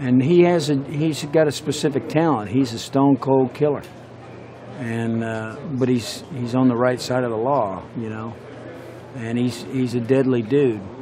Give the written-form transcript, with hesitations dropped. And he's got a specific talent. He's a stone cold killer, and but he's on the right side of the law, you know, and he's a deadly dude.